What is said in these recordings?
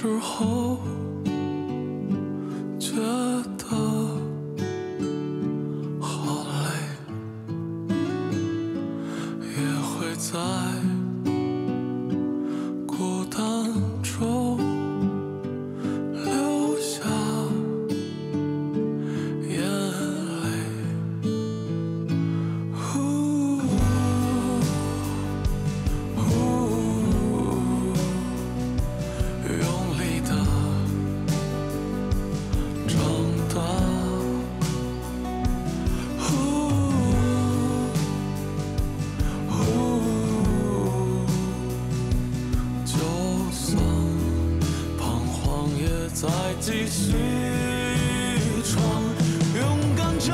时候觉得好累，也会在孤单中流下眼泪。呜呜，用力的长大。呜呜，就算彷徨，也在继续闯，勇敢着。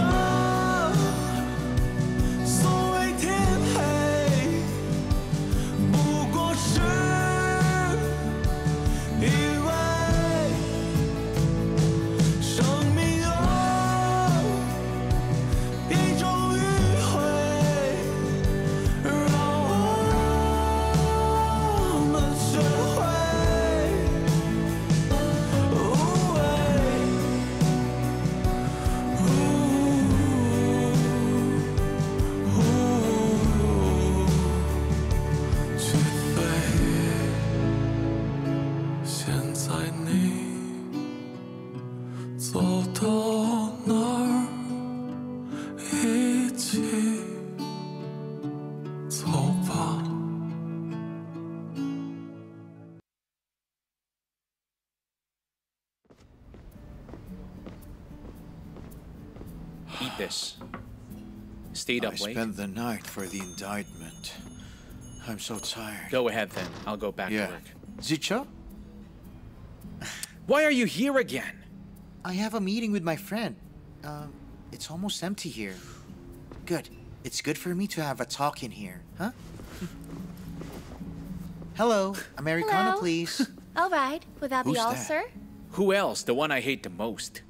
所谓天黑，不过是以为生命有一种迂回，让我们学会无畏。去飞，现在你走到哪儿，一起走吧。Eat this. Stayed up I late. spent the night for the indictment. I'm so tired. Go ahead then. I'll go back to work. Zichou? Why are you here again? I have a meeting with my friend. It's almost empty here. Good. It's good for me to have a talk in here, huh? Hello, Americano, Hello. please. All right. Would that Who's be all, that? sir? Who else? The one I hate the most.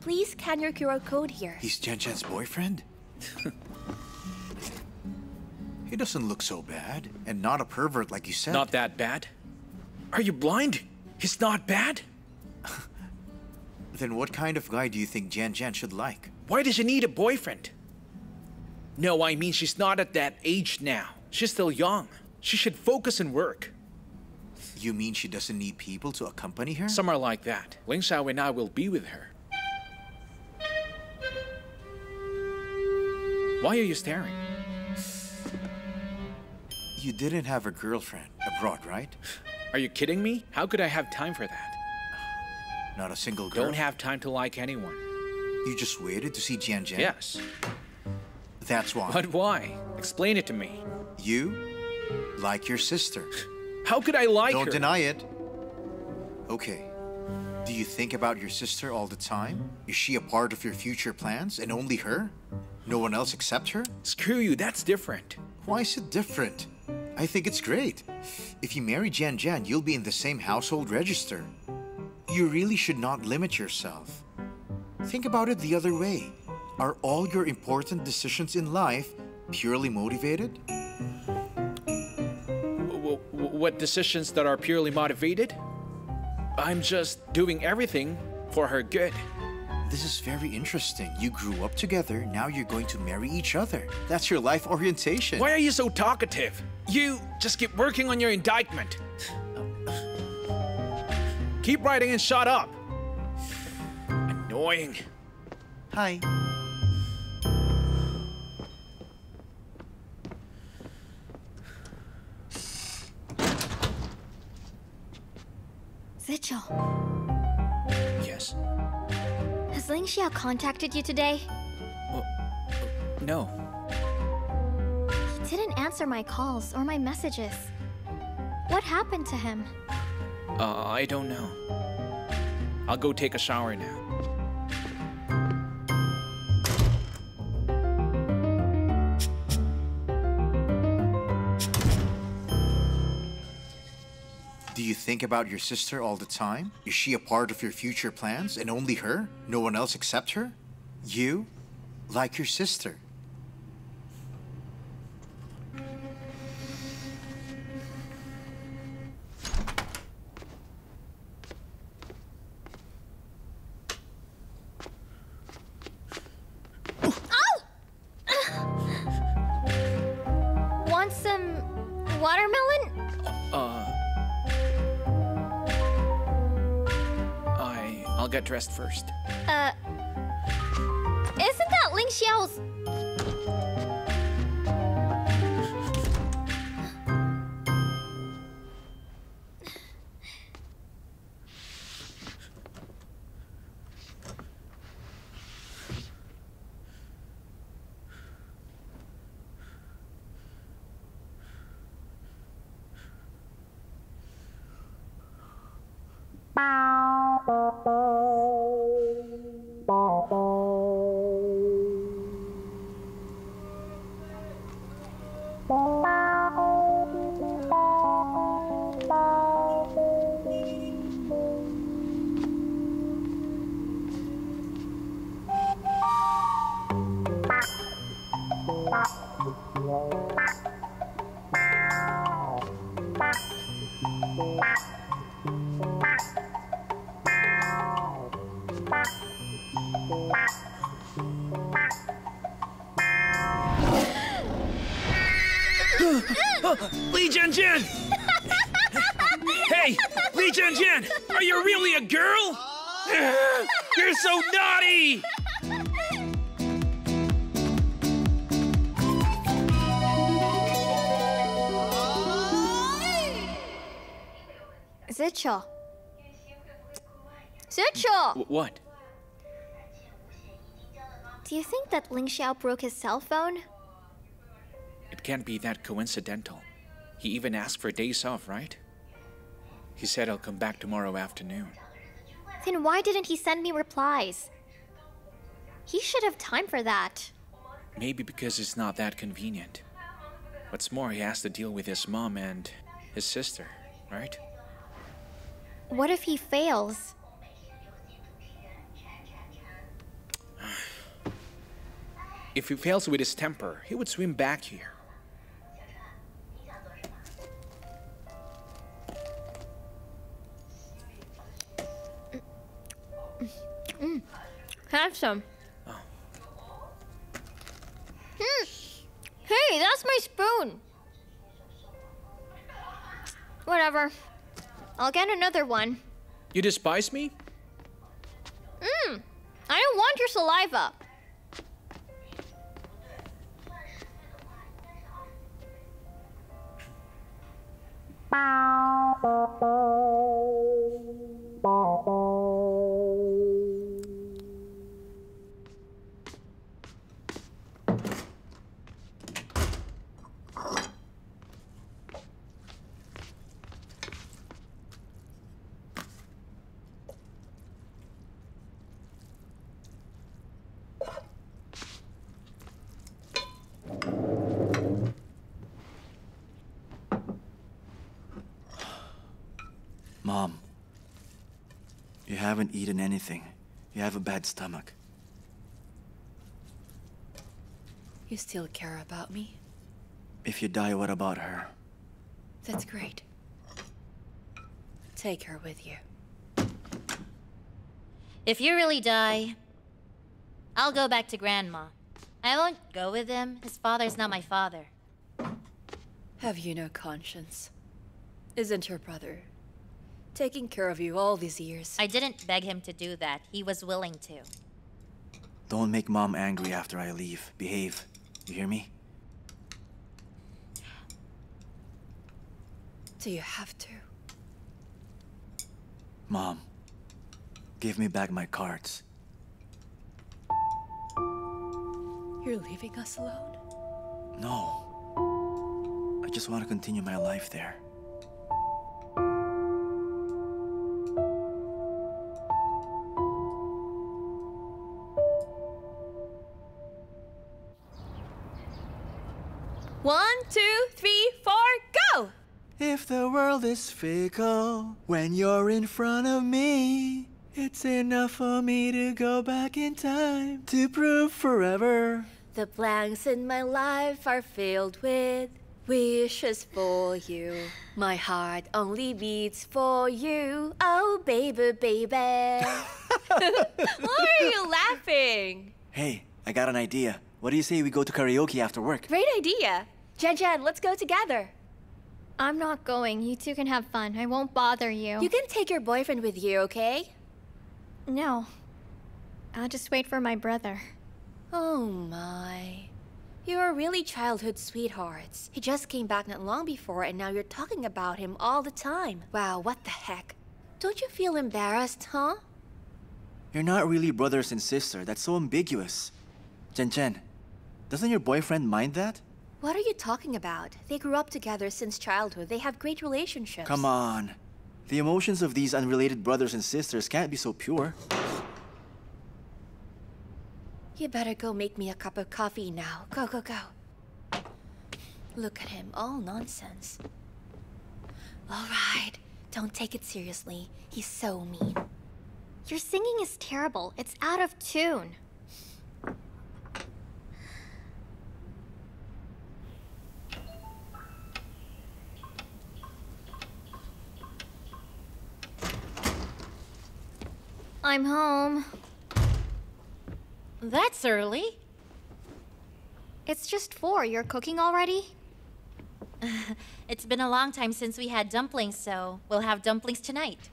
Please scan your QR code here. He's Jian Jian's boyfriend? He doesn't look so bad, and not a pervert like you said. Not that bad? Are you blind? He's not bad? Then what kind of guy do you think Jian Jian should like? Why does she need a boyfriend? No, I mean she's not at that age now. She's still young. She should focus and work. You mean she doesn't need people to accompany her? Somewhere like that. Ling Xiao and I will be with her. Why are you staring? You didn't have a girlfriend abroad, right? Are you kidding me? How could I have time for that? Not a single girl. Don't have time to like anyone. You just waited to see Jian Jian? Yes. That's why. But why? Explain it to me. You like your sister. How could I like her? Don't deny it. Okay. Do you think about your sister all the time? Is she a part of your future plans and only her? No one else except her? Screw you, that's different. Why is it different? I think it's great. If you marry Jian Jian, you'll be in the same household register. You really should not limit yourself. Think about it the other way. Are all your important decisions in life purely motivated? What decisions that are purely motivated? I'm just doing everything for her good. This is very interesting. You grew up together, now you're going to marry each other. That's your life orientation. Why are you so talkative? You just keep working on your indictment. Keep writing and shut up. Annoying. Hi. Zichou. Yes. Has Ling Xiao contacted you today? No. He didn't answer my calls or my messages. What happened to him? I don't know. I'll go take a shower now. Do you think about your sister all the time? Is she a part of your future plans and only her? No one else except her? You like your sister. I'll get dressed first. Isn't that Ling Xiao's? Li Jianjian! Hey, Li Jianjian, are you really a girl? You're so naughty! Zichou. Zichou! What? Do you think that Ling Xiao broke his cell phone? It can't be that coincidental. He even asked for days off, right? He said he'll come back tomorrow afternoon. Then why didn't he send me replies? He should have time for that. Maybe because it's not that convenient. What's more, he has to deal with his mom and his sister, right? What if he fails? If he fails with his temper, he would swim back here. Have some. Oh. Hey, that's my spoon. Whatever. I'll get another one. You despise me? I don't want your saliva. Mom, you haven't eaten anything. You have a bad stomach. You still care about me? If you die, what about her? That's great. Take her with you. If you really die, I'll go back to Grandma. I won't go with him. His father's not my father. Have you no conscience? Isn't your brother taking care of you all these years? I didn't beg him to do that. He was willing to. Don't make Mom angry after I leave. Behave. You hear me? Do you have to? Mom, give me back my cards. You're leaving us alone? No. I just want to continue my life there. One, two, three, four, go! If the world is fickle, when you're in front of me, it's enough for me to go back in time to prove forever. The blanks in my life are filled with wishes for you. My heart only beats for you. Oh, baby, baby. Why are you laughing? Hey, I got an idea. What do you say we go to karaoke after work? Great idea! Jian Jian, let's go together. I'm not going. You two can have fun. I won't bother you. You can take your boyfriend with you, okay? No. I'll just wait for my brother. Oh my. You're really childhood sweethearts. He just came back not long before and now you're talking about him all the time. Wow, what the heck? Don't you feel embarrassed, huh? You're not really brothers and sister. That's so ambiguous. Zhenzhen, doesn't your boyfriend mind that? What are you talking about? They grew up together since childhood. They have great relationships. Come on. The emotions of these unrelated brothers and sisters can't be so pure. You better go make me a cup of coffee now. Go, go, go. Look at him. All nonsense. All right. Don't take it seriously. He's so mean. Your singing is terrible. It's out of tune. I'm home. That's early. It's just 4. You're cooking already? It's been a long time since we had dumplings, so we'll have dumplings tonight.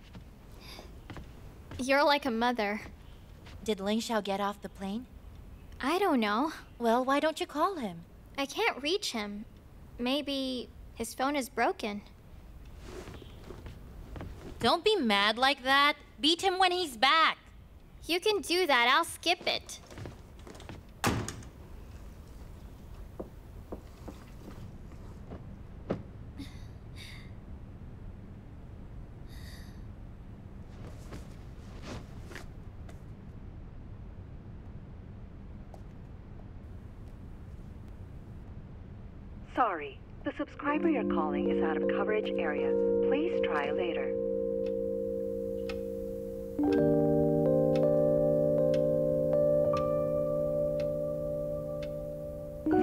You're like a mother. Did Ling Xiao get off the plane? I don't know. Well, why don't you call him? I can't reach him. Maybe his phone is broken. Don't be mad like that. Beat him when he's back. You can do that. I'll skip it. Sorry, the subscriber you're calling is out of coverage area. Please try later.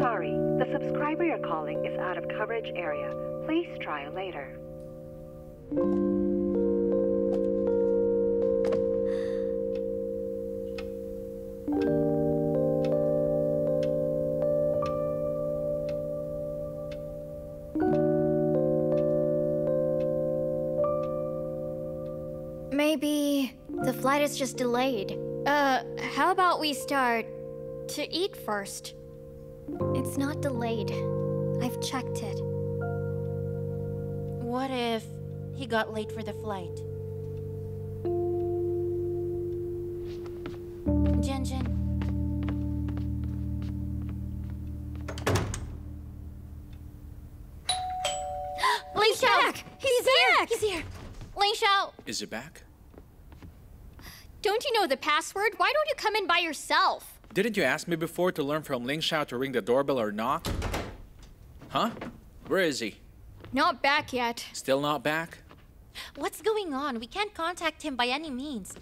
Sorry, the subscriber you're calling is out of coverage area. Please try later. Maybe the flight is just delayed. How about we start to eat first? It's not delayed. I've checked it. What if he got late for the flight? Jianjian. Ling Xiao! Back. He's back! He's here! Ling Xiao! Is it back? Don't you know the password? Why don't you come in by yourself? Didn't you ask me before to learn from Ling Xiao to ring the doorbell or knock? Huh? Where is he? Not back yet. Still not back? What's going on? We can't contact him by any means.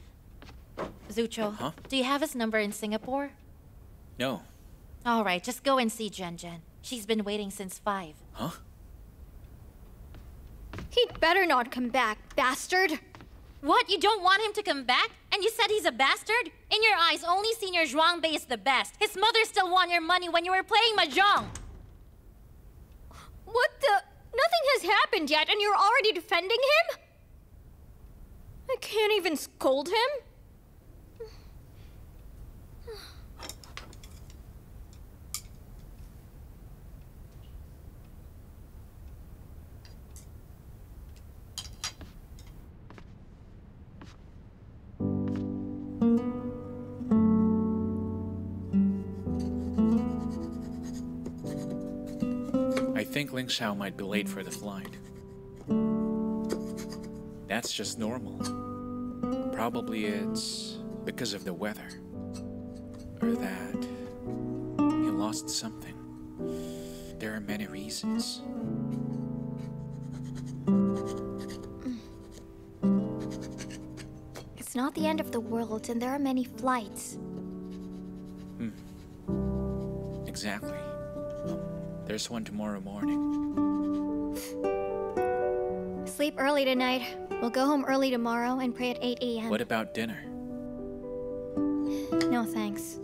Zucho, huh? Do you have his number in Singapore? No. All right, just go and see Jian Jian. She's been waiting since 5. Huh? He'd better not come back, bastard! What? You don't want him to come back? And you said he's a bastard? In your eyes, only Senior Zhuangbei is the best. His mother still won your money when you were playing mahjong. What the? Nothing has happened yet, and you're already defending him? I can't even scold him. I think Ling Xiao might be late for the flight. That's just normal. Probably it's because of the weather. Or that he lost something. There are many reasons. It's not the end of the world, and there are many flights. Exactly. There's one tomorrow morning. Sleep early tonight. We'll go home early tomorrow and pray at 8 a.m. What about dinner? No, thanks.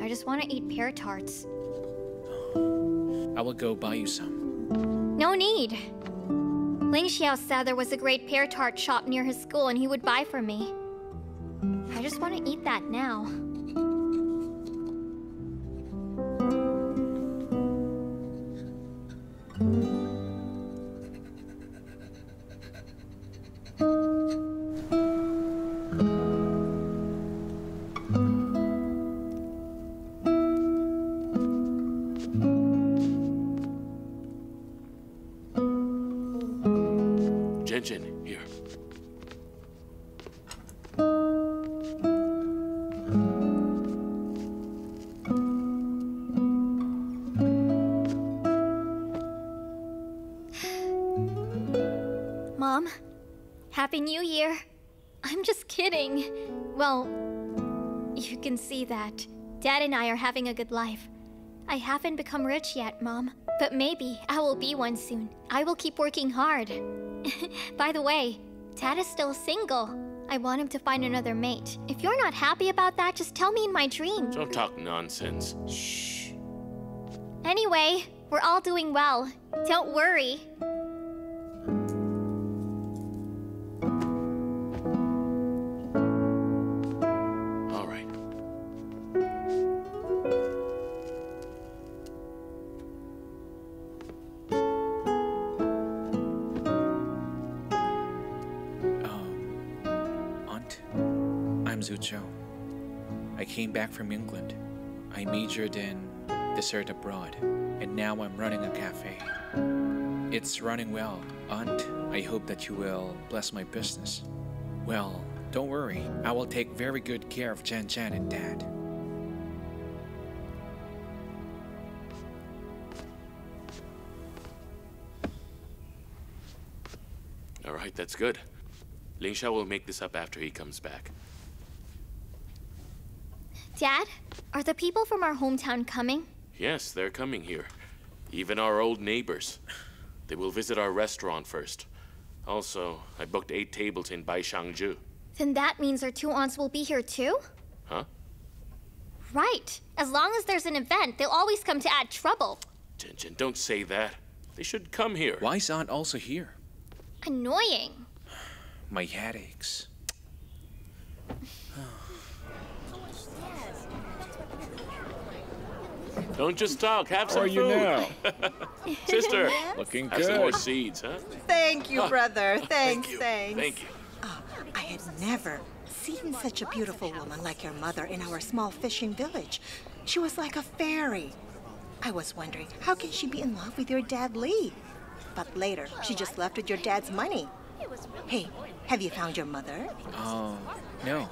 I just want to eat pear tarts. I will go buy you some. No need. Ling Xiao said there was a great pear tart shop near his school and he would buy for me. I just want to eat that now. Zhenzhen, here. Mom, Happy New Year. I'm just kidding. Well, you can see that. Dad and I are having a good life. I haven't become rich yet, Mom. But maybe I will be one soon. I will keep working hard. By the way, Dad is still single. I want him to find another mate. If you're not happy about that, just tell me in my dream. Don't talk nonsense. Shh. Anyway, we're all doing well. Don't worry. All right. Zucho, I came back from England. I majored in dessert abroad, and now I'm running a cafe. It's running well, Aunt. I hope that you will bless my business. Well, don't worry. I will take very good care of Jian Jian and Dad. All right, that's good. Ling Xiao will make this up after he comes back. Dad, are the people from our hometown coming? Yes, they're coming here. Even our old neighbors. They will visit our restaurant first. Also, I booked 8 tables in Bai Shang Ju. Then that means our 2 aunts will be here too? Huh? Right. As long as there's an event, they'll always come to add trouble. Jian, don't say that. They should come here. Why is Aunt also here? Annoying. My headaches. Don't just talk, have some food. How are you now? Sister, looking good. Have some more seeds, huh? Thank you, brother. Thanks, thanks. Thank you. Oh, I had never seen such a beautiful woman like your mother in our small fishing village. She was like a fairy. I was wondering, how can she be in love with your dad, Li? But later, she just left with your dad's money. Hey, have you found your mother? Oh, no.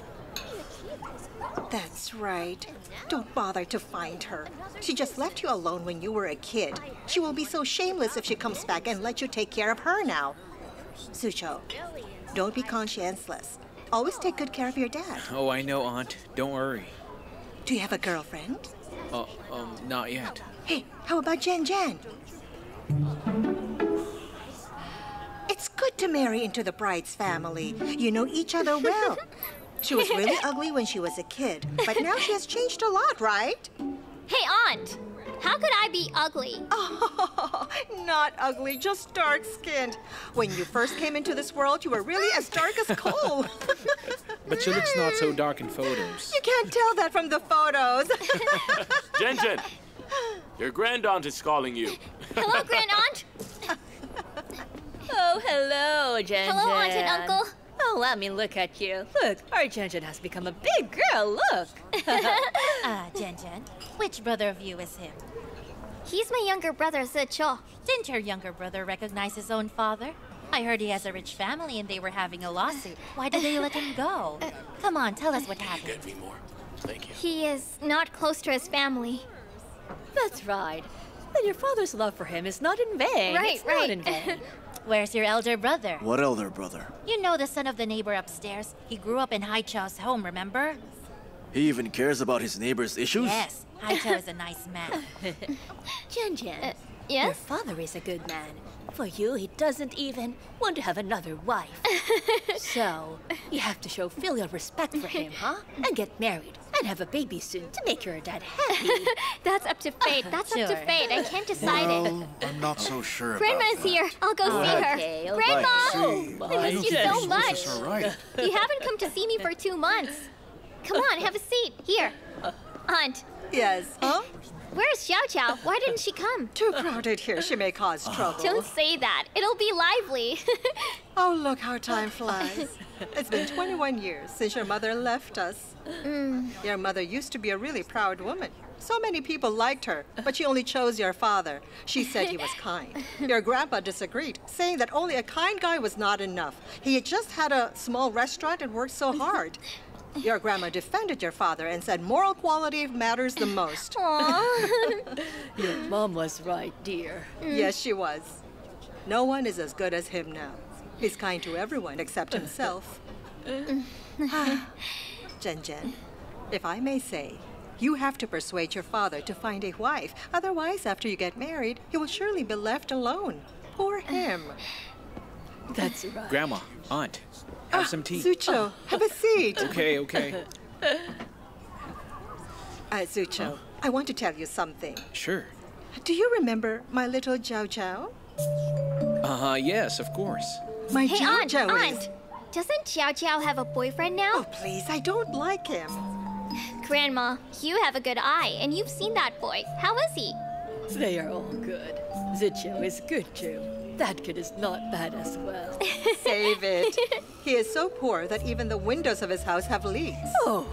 That's right. Don't bother to find her. She just left you alone when you were a kid. She will be so shameless if she comes back and lets you take care of her now. Zucho, don't be conscienceless. Always take good care of your dad. Oh, I know, Aunt. Don't worry. Do you have a girlfriend? Not yet. Hey, how about Jian Jian? It's good to marry into the bride's family. You know each other well. She was really ugly when she was a kid, but now she has changed a lot, right? Hey, Aunt! How could I be ugly? Oh, not ugly, just dark-skinned. When you first came into this world, you were really as dark as coal. But she looks not so dark in photos. You can't tell that from the photos. Zhenzhen, your grand-aunt is calling you. Hello, grand-aunt. Oh, hello, Zhenzhen. Hello, Aunt and Uncle. Oh, I mean, look at you. Look, our Jianjian has become a big girl, look! Jianjian, which brother of you is him? He's my younger brother, Zichou. Didn't your younger brother recognize his own father? I heard he has a rich family and they were having a lawsuit. Why did they let him go? Come on, tell us what happened. You get me more. Thank you. He is not close to his family. That's right. Then your father's love for him is not in vain. Right, it's right. Not in vain. Where's your elder brother? What elder brother? You know, the son of the neighbor upstairs. He grew up in Hai Chao's home, remember? He even cares about his neighbor's issues? Yes, Hai Chao is a nice man. Jianjian, yes? Your father is a good man. For you, he doesn't even want to have another wife. So, you have to show filial respect for him, huh? And get married and have a baby soon to make your dad happy. That's up to fate. That's sure. Up to fate. I can't decide it. I'm not so sure Grandma's about that. Here. I'll go see her. Okay, Grandma! I miss you so much. Right. You haven't come to see me for 2 months. Come on, have a seat. Here. Aunt. Yes? Huh? Where's Jiao Jiao? Why didn't she come? Too crowded here. She may cause trouble. Don't say that. It'll be lively. Oh, look how time flies. It's been 21 years since your mother left us. Your mother used to be a really proud woman. So many people liked her, but she only chose your father. She said he was kind. Your grandpa disagreed, saying that only a kind guy was not enough. He had just had a small restaurant and worked so hard. Your grandma defended your father and said moral quality matters the most. Your mom was right, dear. Yes, she was. No one is as good as him now. He's kind to everyone except himself. Zhenzhen, if I may say, you have to persuade your father to find a wife. Otherwise, after you get married, you will surely be left alone. Poor him. That's right. Grandma, Aunt, have some tea. Zucho, have a seat. Okay, okay. Zucho, I want to tell you something. Sure. Do you remember my little Jiao Jiao? Yes, of course. My hey, Jiao Jiao Aunt, doesn't Jiao Jiao have a boyfriend now? Oh, please, I don't like him. Grandma, you have a good eye, and you've seen that boy. How is he? They are all good. Zichou is good, too. That kid is not bad as well. Save it. He is so poor that even the windows of his house have leaks. Oh.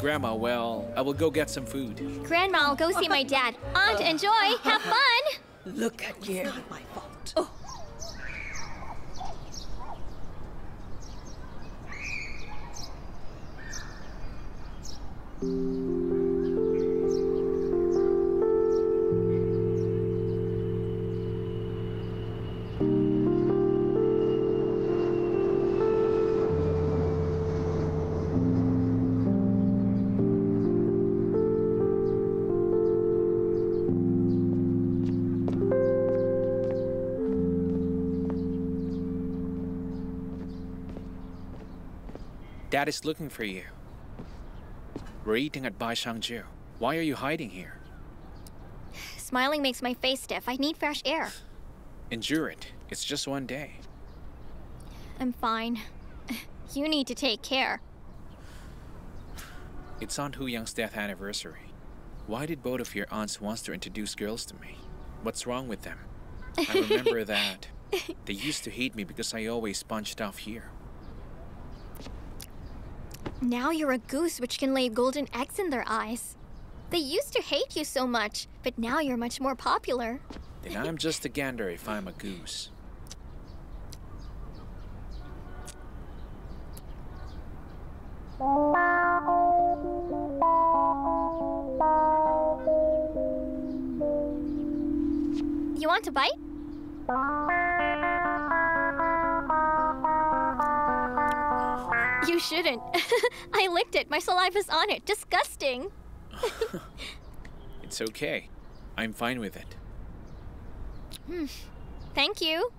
Grandma, well, I will go get some food. Grandma, I'll go see my dad. Aunt, enjoy. Have fun. Look at you. It's not my fault. Oh. Dad is looking for you. We're eating at Bai Shang Ju. Why are you hiding here? Smiling makes my face stiff. I need fresh air. Endure it. It's just one day. I'm fine. You need to take care. It's Aunt Hu Yang's death anniversary. Why did both of your aunts want to introduce girls to me? What's wrong with them? I remember that. They used to hate me because I always punched off here. Now you're a goose which can lay golden eggs in their eyes. They used to hate you so much, but now you're much more popular. Then I'm just a gander if I'm a goose. You want a bite? You shouldn't. I licked it. My saliva's on it. Disgusting. It's okay. I'm fine with it. Thank you.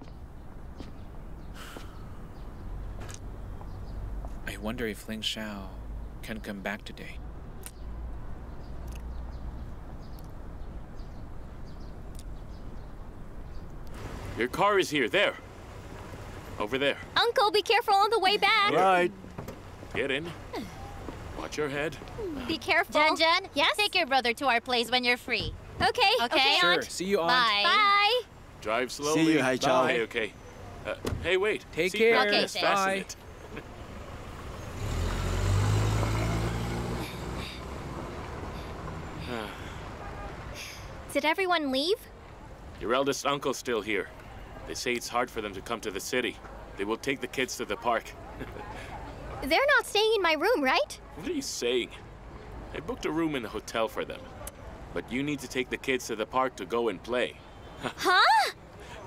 I wonder if Ling Xiao can come back today. Your car is here. There. Over there. Uncle, be careful on the way back. Right. Get in. Watch your head. Be careful. Jian, yes? Take your brother to our place when you're free. Okay. Okay, sure. Aunt. See you, Aunt. Bye. Bye. Drive slowly. See you, Hai Chao. Bye. Okay. Hey, wait. Take care. Okay, bye. Did everyone leave? Your eldest uncle's still here. They say it's hard for them to come to the city. They will take the kids to the park. They're not staying in my room, right? What are you saying? I booked a room in the hotel for them. But you need to take the kids to the park to go and play. Huh?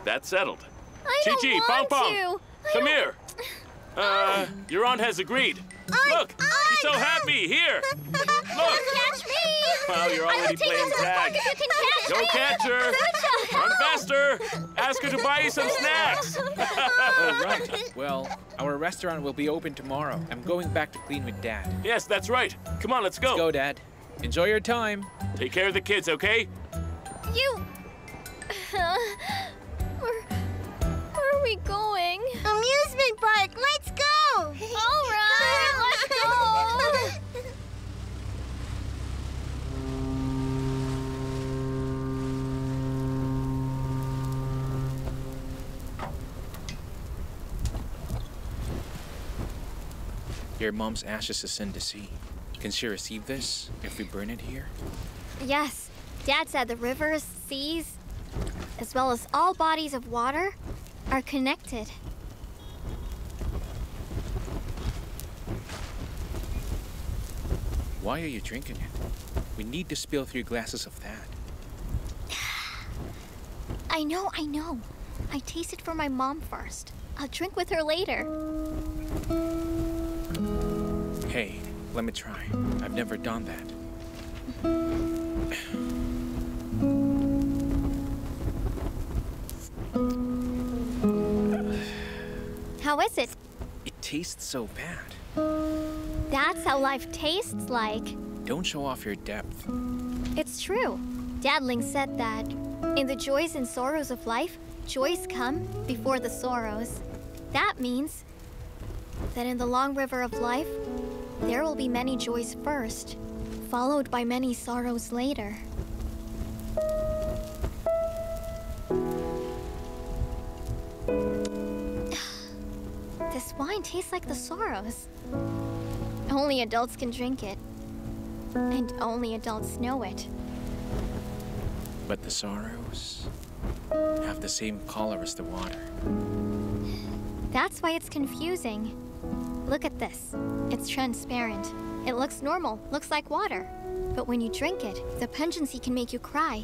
That's settled. I don't want to. Come here. Your aunt has agreed. Look, she's so happy. Here. Look. Catch me. Well, you're already playing tag. Go catch her. Run faster. Ask her to buy you some snacks. All right. Well, our restaurant will be open tomorrow. I'm going back to clean with Dad. Yes, that's right. Come on, let's go. Let's go, Dad. Enjoy your time. Take care of the kids, okay? You. Where are we going? Amusement park. Let's go. All right, let's go. Your mom's ashes ascend to sea. Can she receive this if we burn it here? Yes. Dad said the rivers, seas, as well as all bodies of water, are connected. Why are you drinking it? We need to spill 3 glasses of that. I know. I tasted for my mom first. I'll drink with her later. Hey, let me try. I've never done that. How is it? It tastes so bad. That's how life tastes like. Don't show off your depth. It's true. Dad Ling said that in the joys and sorrows of life, joys come before the sorrows. That means that in the long river of life, there will be many joys first, followed by many sorrows later. This wine tastes like the sorrows. Only adults can drink it. And only adults know it. But the sorrows have the same color as the water. That's why it's confusing. Look at this. It's transparent. It looks normal, looks like water. But when you drink it, the pungency can make you cry.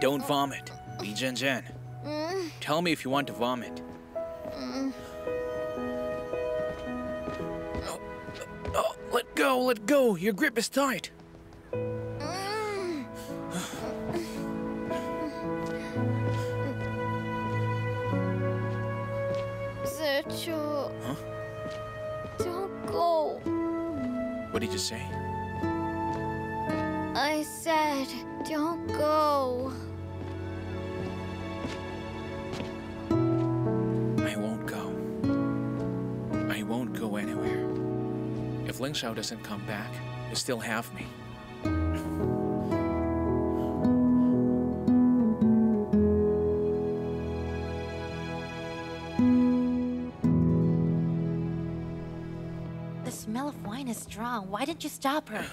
Don't vomit, Li Jianjian. Tell me if you want to vomit. Oh, let go. Your grip is tight. Zichou, huh? Don't go. What did you say? I said, don't go. I won't go anywhere. If Ling Xiao doesn't come back, you still have me. The smell of wine is strong. Why didn't you stop her?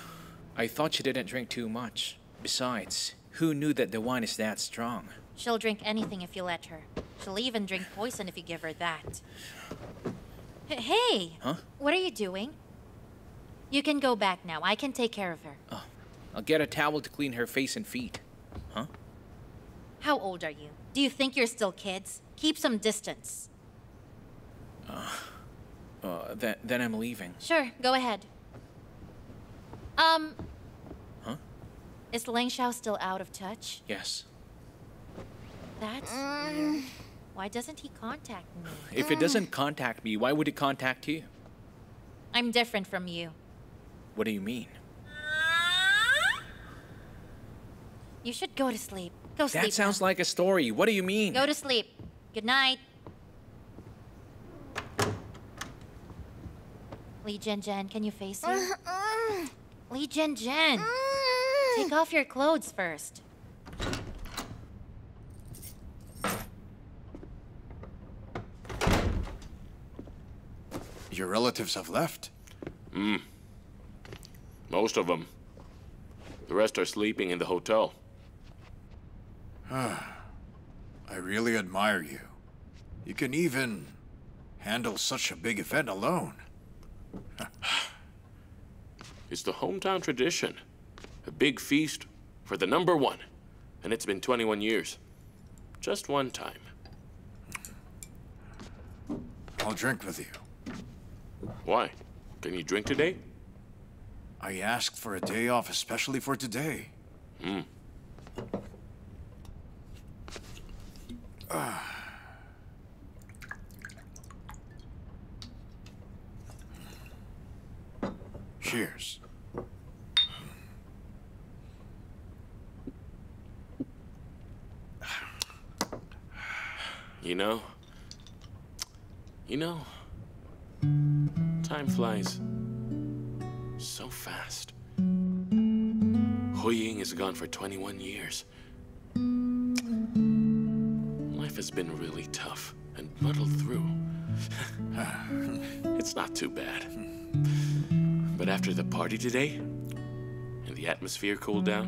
I thought she didn't drink too much. Besides, who knew that the wine is that strong? She'll drink anything if you let her. She'll even drink poison if you give her that. Hey! Huh? What are you doing? You can go back now. I can take care of her. Oh, I'll get a towel to clean her face and feet. Huh? How old are you? Do you think you're still kids? Keep some distance. Then I'm leaving. Sure, go ahead. Huh? Is Ling Xiao still out of touch? Yes. That's weird. Why doesn't he contact me? If it doesn't contact me, why would it contact you? I'm different from you. What do you mean? You should go to sleep. Go sleep. That sounds like a story. What do you mean? Go to sleep. Good night. Li Jianjian, can you face her? Li Jianjian, take off your clothes first. Your relatives have left? Most of them. The rest are sleeping in the hotel. I really admire you. You can even handle such a big event alone. It's the hometown tradition. A big feast for the number one. And it's been 21 years. Just one time. I'll drink with you. Why? Can you drink today? I asked for a day off especially for today. Hmm. Cheers. You know, time flies so fast. Hu Ying is gone for 21 years. Life has been really tough and muddled through. It's not too bad. But after the party today, and the atmosphere cooled down,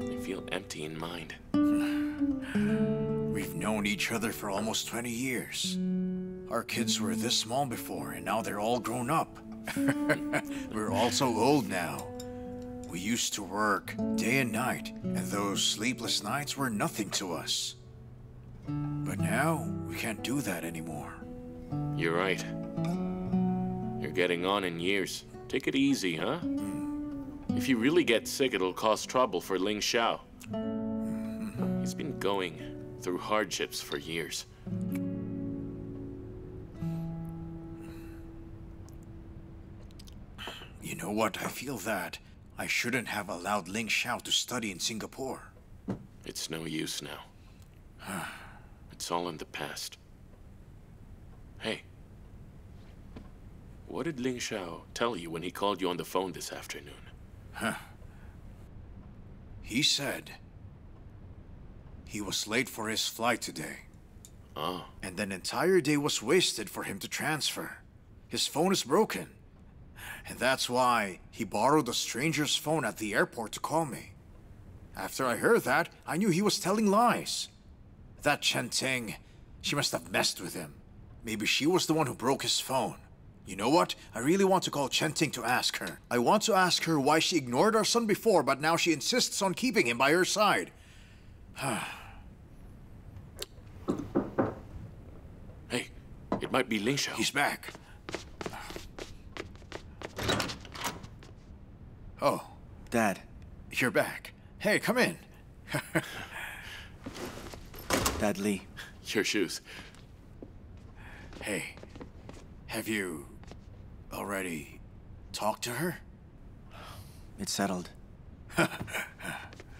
I feel empty in mind. We've known each other for almost 20 years. Our kids were this small before, and now they're all grown up. We're all so old now. We used to work day and night, and those sleepless nights were nothing to us. But now, we can't do that anymore. You're right. You're getting on in years. Take it easy, huh? If you really get sick, it'll cause trouble for Ling Xiao. He's been going through hardships for years. You know what? I feel that I shouldn't have allowed Ling Xiao to study in Singapore. It's no use now. It's all in the past. Hey. What did Ling Xiao tell you when he called you on the phone this afternoon? He said he was late for his flight today. Oh. And an entire day was wasted for him to transfer. His phone is broken. And that's why he borrowed a stranger's phone at the airport to call me. After I heard that, I knew he was telling lies. That Chen Ting, she must have messed with him. Maybe she was the one who broke his phone. You know what? I really want to call Chen Ting to ask her. I want to ask her why she ignored our son before, but now she insists on keeping him by her side. Hey, it might be Ling Xiao. He's back. Oh. Dad. You're back. Hey, come in. Dad Li. Your shoes. Hey. Have you already talked to her? It's settled.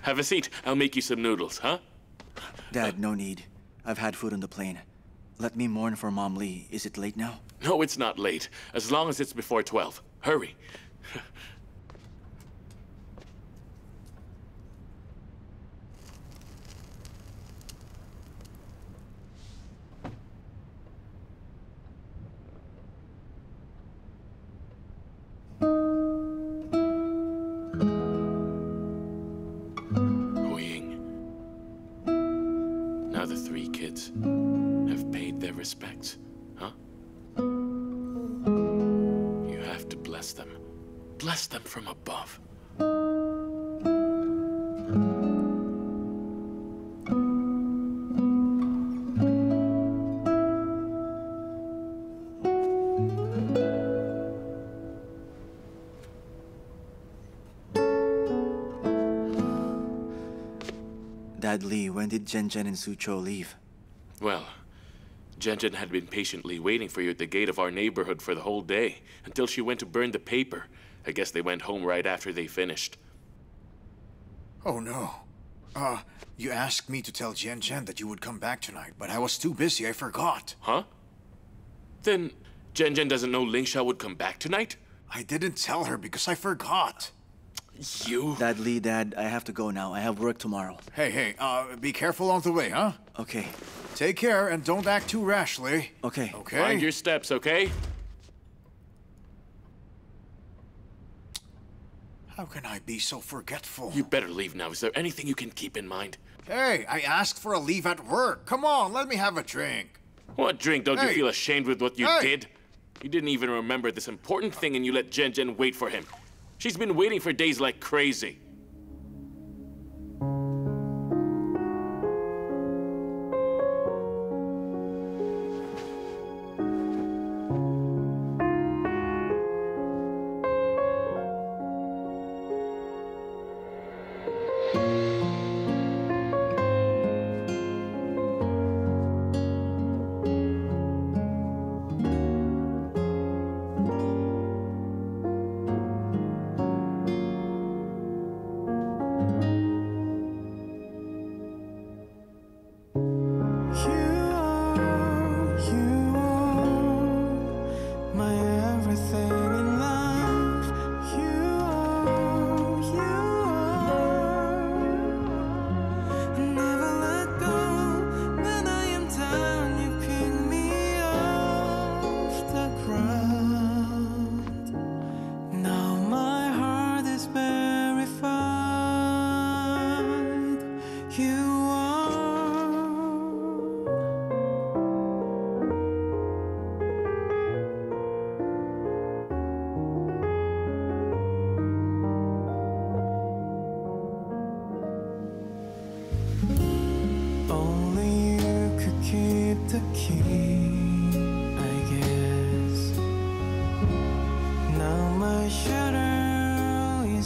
Have a seat. I'll make you some noodles, huh? Dad, no need. I've had food on the plane. Let me mourn for Mom Li. Is it late now? No, it's not late. As long as it's before 12. Hurry. Li, when did Zhenzhen and Zucho leave? Well, Zhenzhen had been patiently waiting for you at the gate of our neighborhood for the whole day, until she went to burn the paper. I guess they went home right after they finished. Oh no. You asked me to tell Jianjian that you would come back tonight, but I was too busy, I forgot. Huh? Then Zhenzhen doesn't know Ling Xiao would come back tonight? I didn't tell her because I forgot. You? Dad Li, Dad, I have to go now. I have work tomorrow. Hey, be careful on the way, huh? Okay. Take care and don't act too rashly. Okay. Okay? Mind your steps, okay? How can I be so forgetful? You better leave now. Is there anything you can keep in mind? Hey, I asked for a leave at work. Come on, let me have a drink. What drink? Don't you feel ashamed with what you did? You didn't even remember this important thing and you let Jianjian wait for him. She's been waiting for days like crazy.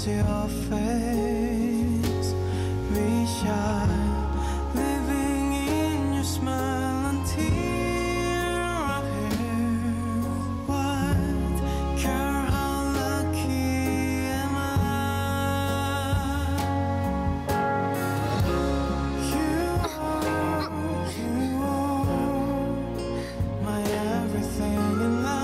is your face. We shine, living in your smile and tear of hair. What care, how lucky am I? You are my everything in life.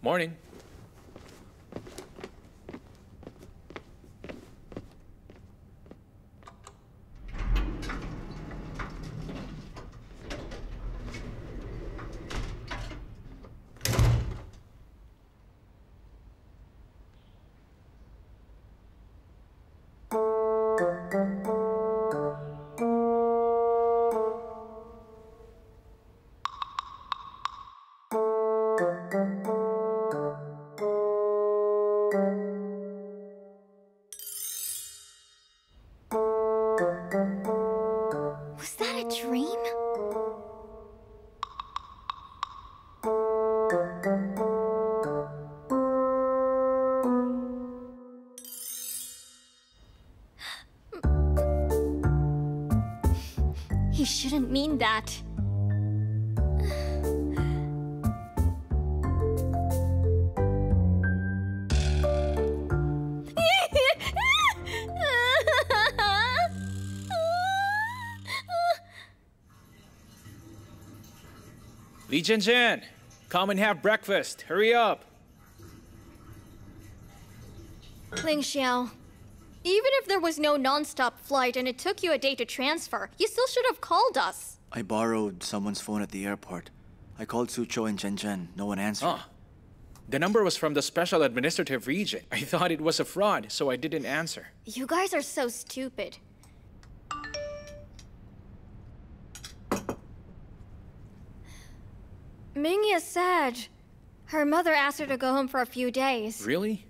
Morning. He shouldn't mean that. Li Jianjian, come and have breakfast. Hurry up. Ling Xiao, even if there was no non-stop flight and it took you a day to transfer, you still should have called us. I borrowed someone's phone at the airport. I called Zucho and Jian Jian. No one answered. Oh. The number was from the Special Administrative Region. I thought it was a fraud, so I didn't answer. You guys are so stupid. Mingyue said her mother asked her to go home for a few days. Really?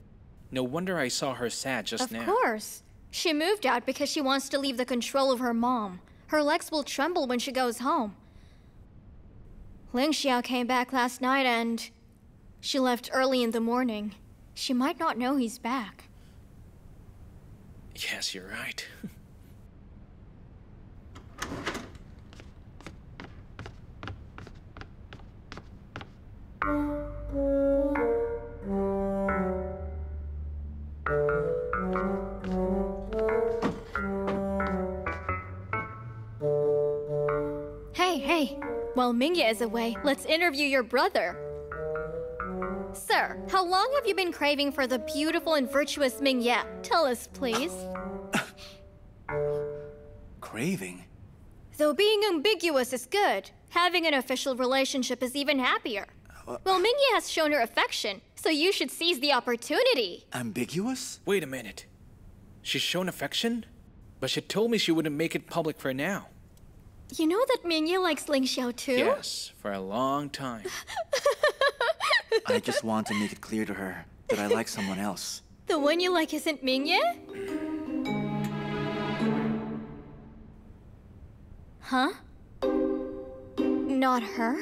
No wonder I saw her sad just now. Of course. She moved out because she wants to leave the control of her mom. Her legs will tremble when she goes home. Ling Xiao came back last night and she left early in the morning. She might not know he's back. Yes, you're right. Hey, while Mingyue is away, let's interview your brother. Sir, how long have you been craving for the beautiful and virtuous Mingyue? Tell us, please. Craving? Though being ambiguous is good, having an official relationship is even happier. Well, Mingyue has shown her affection, so you should seize the opportunity. Ambiguous? Wait a minute. She's shown affection? But she told me she wouldn't make it public for now. You know that Mingyue likes Ling Xiao too? Yes, for a long time. I just want to make it clear to her that I like someone else. The one you like isn't Mingyue? Huh? Not her?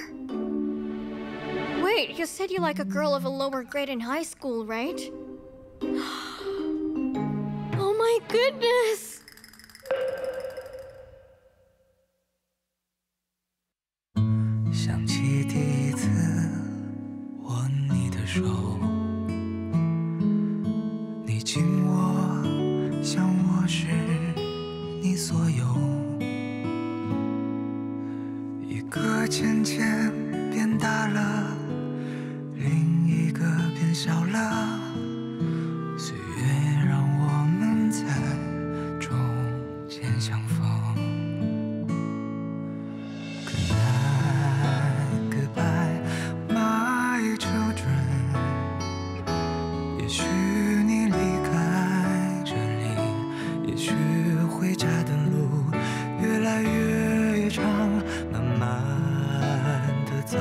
Wait, you said you like a girl of a lower grade in high school, right? Oh my goodness! 小了，岁月让我们在中间相逢。Goodnight, goodbye, my children。也许你离开这里，也许回家的路越来越长，慢慢的走。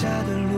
家的路。